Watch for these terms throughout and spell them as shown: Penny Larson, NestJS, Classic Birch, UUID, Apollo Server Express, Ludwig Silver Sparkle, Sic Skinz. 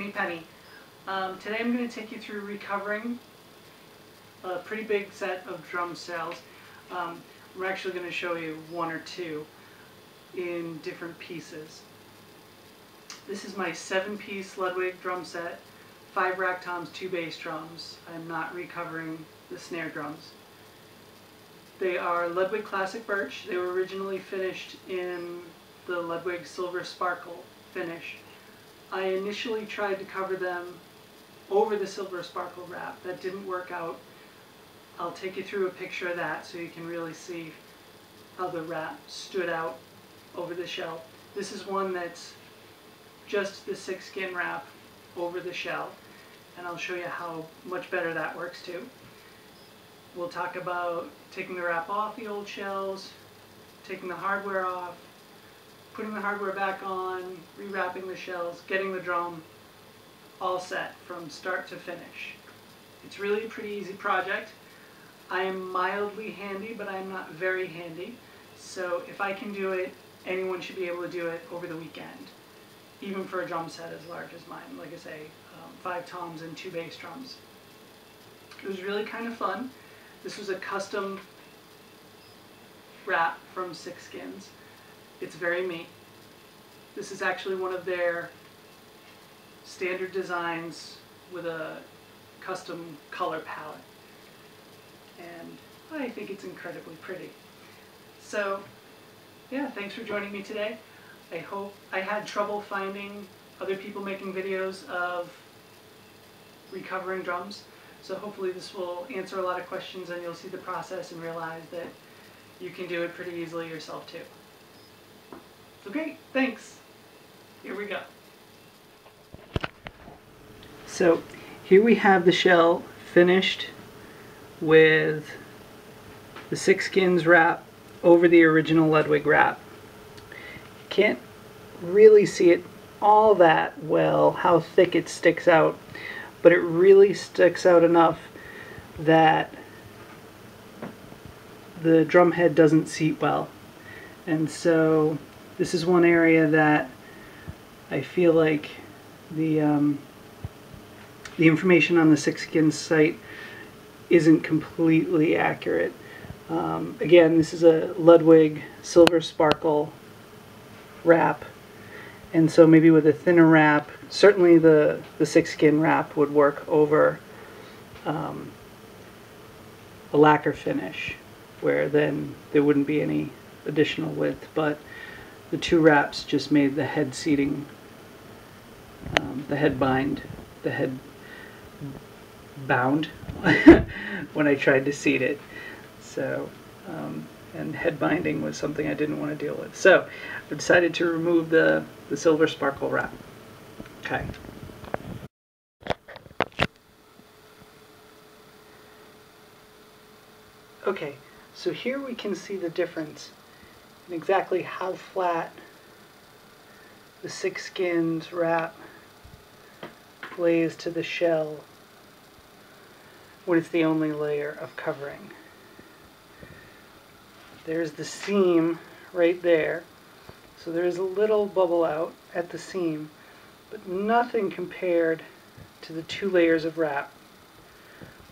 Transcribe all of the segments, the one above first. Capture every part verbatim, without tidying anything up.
me, Penny. Um, today I'm going to take you through recovering a pretty big set of drum cells. Um, we're actually going to show you one or two in different pieces. This is my seven-piece Ludwig drum set, five rack toms, two bass drums. I'm not recovering the snare drums. They are Ludwig Classic Birch. They were originally finished in the Ludwig Silver Sparkle finish. I initially tried to cover them over the Silver Sparkle wrap. That didn't work out. I'll take you through a picture of that so you can really see how the wrap stood out over the shell. This is one that's just the Sic Skinz wrap over the shell, and I'll show you how much better that works too. We'll talk about taking the wrap off the old shells, taking the hardware off, putting the hardware back on, rewrapping the shells, getting the drum all set from start to finish. It's really a pretty easy project. I am mildly handy, but I'm not very handy. So if I can do it, anyone should be able to do it over the weekend, even for a drum set as large as mine. Like I say, um, five toms and two bass drums. It was really kind of fun. This was a custom wrap from Sic Skinz. It's very me. This is actually one of their standard designs with a custom color palette. And I think it's incredibly pretty. So yeah, thanks for joining me today. I hope I had trouble finding other people making videos of recovering drums. So hopefully this will answer a lot of questions and you'll see the process and realize that you can do it pretty easily yourself too. So great, thanks. Here we go. So here we have the shell finished with the Sic Skinz wrap over the original Ludwig wrap. Can't really see it all that well, how thick it sticks out, but it really sticks out enough that the drum head doesn't seat well. And so this is one area that I feel like the um, the information on the Sic Skinz site isn't completely accurate. Um, again, this is a Ludwig Silver Sparkle wrap, and so maybe with a thinner wrap, certainly the the Sic Skinz wrap would work over um, a lacquer finish, where then there wouldn't be any additional width, but the two wraps just made the head seating, um, the head bind, the head bound when I tried to seat it. So, um, and head binding was something I didn't want to deal with. So I decided to remove the, the Silver Sparkle wrap. Okay. Okay, so here we can see the difference. Exactly how flat the Sic Skinz wrap lays to the shell when it's the only layer of covering. There's the seam right there, so there's a little bubble out at the seam, but nothing compared to the two layers of wrap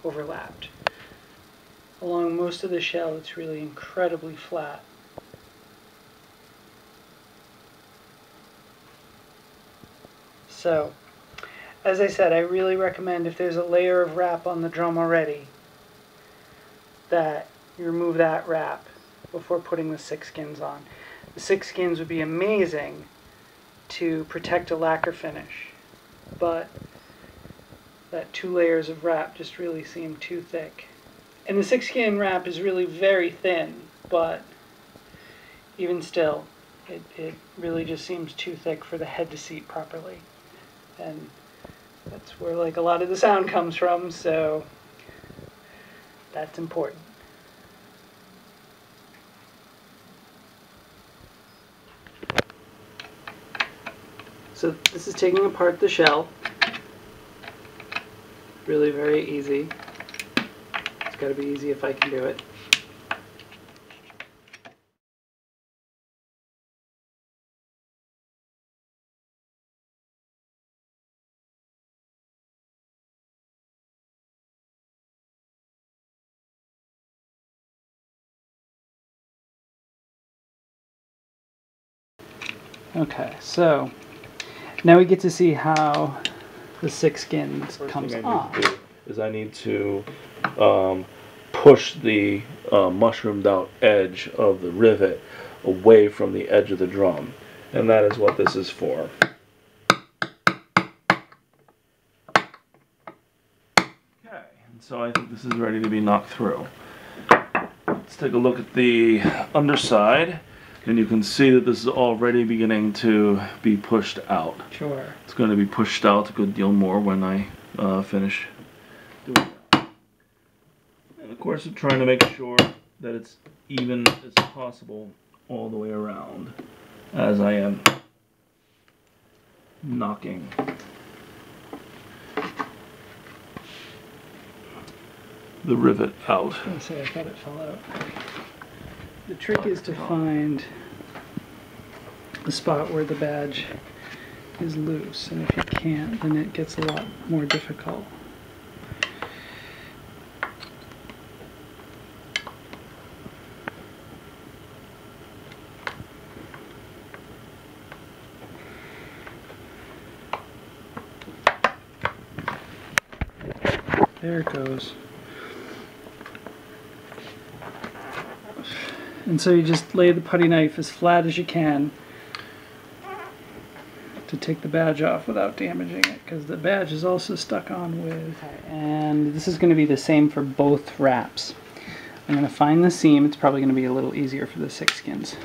overlapped. Along most of the shell, it's really incredibly flat. So, as I said, I really recommend if there's a layer of wrap on the drum already, that you remove that wrap before putting the Sic Skinz on. The Sic Skinz would be amazing to protect a lacquer finish, but that two layers of wrap just really seem too thick. And the Sic Skinz wrap is really very thin, but even still, it, it really just seems too thick for the head to seat properly. And that's where like a lot of the sound comes from, so that's important. So this is taking apart the shell. Really very easy. It's got to be easy if I can do it. Okay, so now we get to see how the Sic Skinz comes off. First thing I need to do is I need to um, push the uh, mushroomed out edge of the rivet away from the edge of the drum, and that is what this is for. Okay, and so I think this is ready to be knocked through. Let's take a look at the underside. And you can see that this is already beginning to be pushed out. Sure. It's going to be pushed out a good deal more when I uh, finish doing that. And of course I'm trying to make sure that it's even as possible all the way around as I am knocking. The rivet out. I was going to say, I thought it fell out. The trick is to find the spot where the badge is loose, and if you can't, then it gets a lot more difficult. There it goes. And so you just lay the putty knife as flat as you can to take the badge off without damaging it, because the badge is also stuck on with. And this is going to be the same for both wraps. I'm going to find the seam. It's probably going to be a little easier for the Sic Skinz.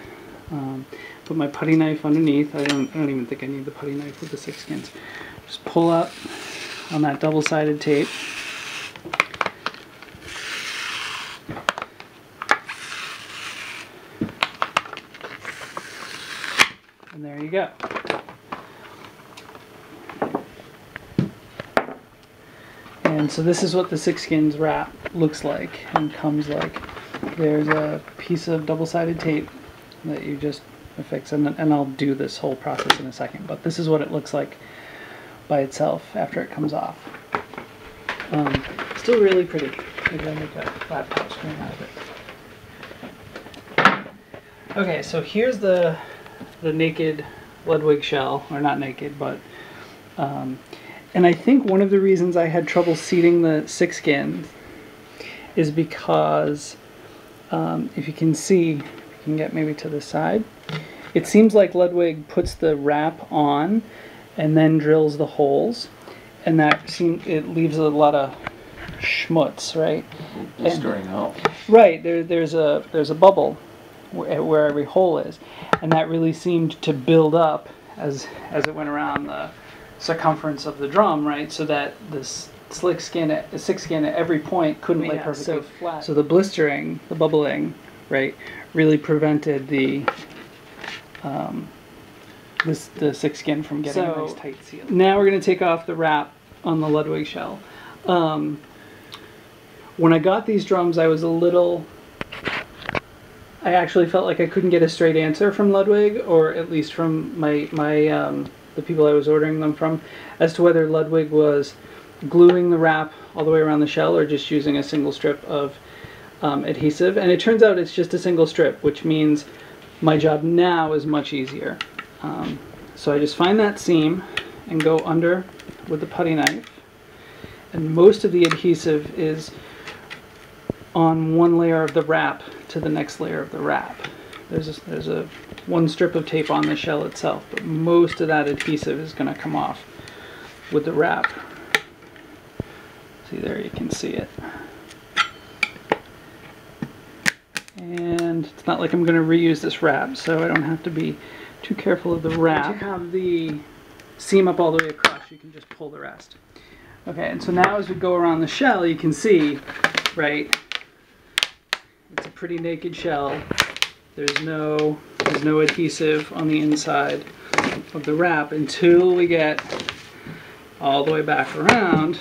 Um, put my putty knife underneath. I don't, I don't even think I need the putty knife with the Sic Skinz. Just pull up on that double-sided tape. And there you go. And so this is what the Sic Skinz wrap looks like and comes like. There's a piece of double-sided tape that you just affix, and, and I'll do this whole process in a second, but this is what it looks like by itself after it comes off. Um, still really pretty. Maybe I'll make a laptop screen out of it. Okay, so here's the the naked Ludwig shell, or not naked, but, um, and I think one of the reasons I had trouble seating the Sic Skinz is because, um, if you can see, you can get maybe to the side, it seems like Ludwig puts the wrap on and then drills the holes, and that seems, it leaves a lot of schmutz, right? Blistering out. Right, there, there's a, there's a bubble where every hole is, and that really seemed to build up as as it went around the circumference of the drum, right? So that this slick skin, at, Sic Skinz at every point couldn't lay yeah, perfectly so flat. So the blistering, the bubbling, right, really prevented the um, this the Sic Skinz from getting so a nice tight seal. Now we're going to take off the wrap on the Ludwig shell. Um, when I got these drums, I was a little. I actually felt like I couldn't get a straight answer from Ludwig, or at least from my, my um, the people I was ordering them from, as to whether Ludwig was gluing the wrap all the way around the shell or just using a single strip of um, adhesive. And it turns out it's just a single strip, which means my job now is much easier. Um, so I just find that seam and go under with the putty knife. And most of the adhesive is on one layer of the wrap to the next layer of the wrap. There's a, there's a one strip of tape on the shell itself, but most of that adhesive is going to come off with the wrap. See there, you can see it. And it's not like I'm going to reuse this wrap, so I don't have to be too careful of the wrap. Once you have the seam up all the way across, you can just pull the rest. Okay, and so now as we go around the shell, you can see, right, it's a pretty naked shell. There's no, there's no adhesive on the inside of the wrap until we get all the way back around.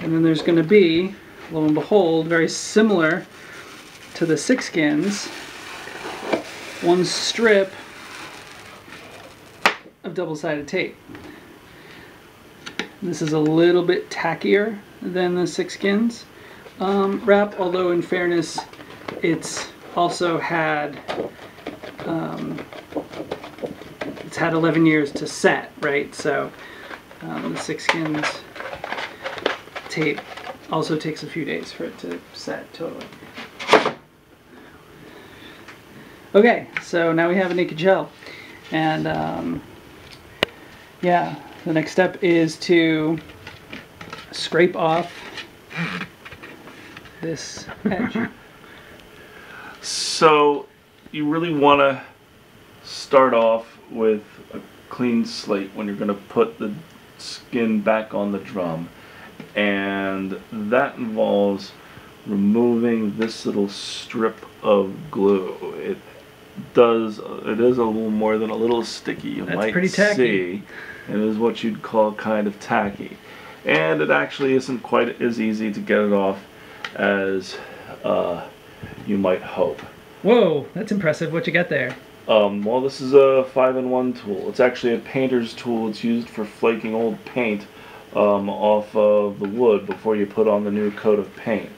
And then there's going to be, lo and behold, very similar to the Sic Skinz, one strip of double-sided tape. This is a little bit tackier than the Sic Skinz. Um, wrap, although in fairness, it's also had um, it's had eleven years to set, right? So um, the Sic Skinz tape also takes a few days for it to set totally. Okay, so now we have a naked shell, and um, yeah, the next step is to scrape off this edge. So you really want to start off with a clean slate when you're going to put the skin back on the drum, and that involves removing this little strip of glue. It does, it is a little more than a little sticky, you That's might pretty tacky. see. It is what you'd call kind of tacky, and it actually isn't quite as easy to get it off as uh, you might hope. Whoa, that's impressive. What you got there? Um, well, this is a five in one tool. It's actually a painter's tool. It's used for flaking old paint um, off of the wood before you put on the new coat of paint.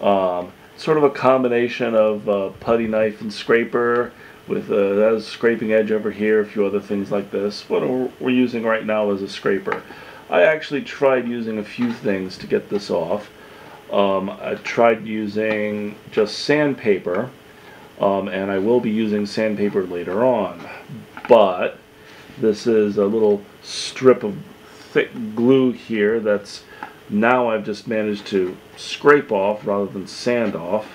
Um, sort of a combination of uh, putty knife and scraper, with a, that was a scraping edge over here, a few other things like this. What we're using right now is a scraper. I actually tried using a few things to get this off. Um, I tried using just sandpaper, um, and I will be using sandpaper later on, but this is a little strip of thick glue here that's now I've just managed to scrape off rather than sand off,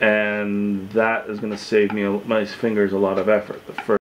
and that is going to save me my fingers a lot of effort. The first